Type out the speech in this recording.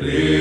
Leave.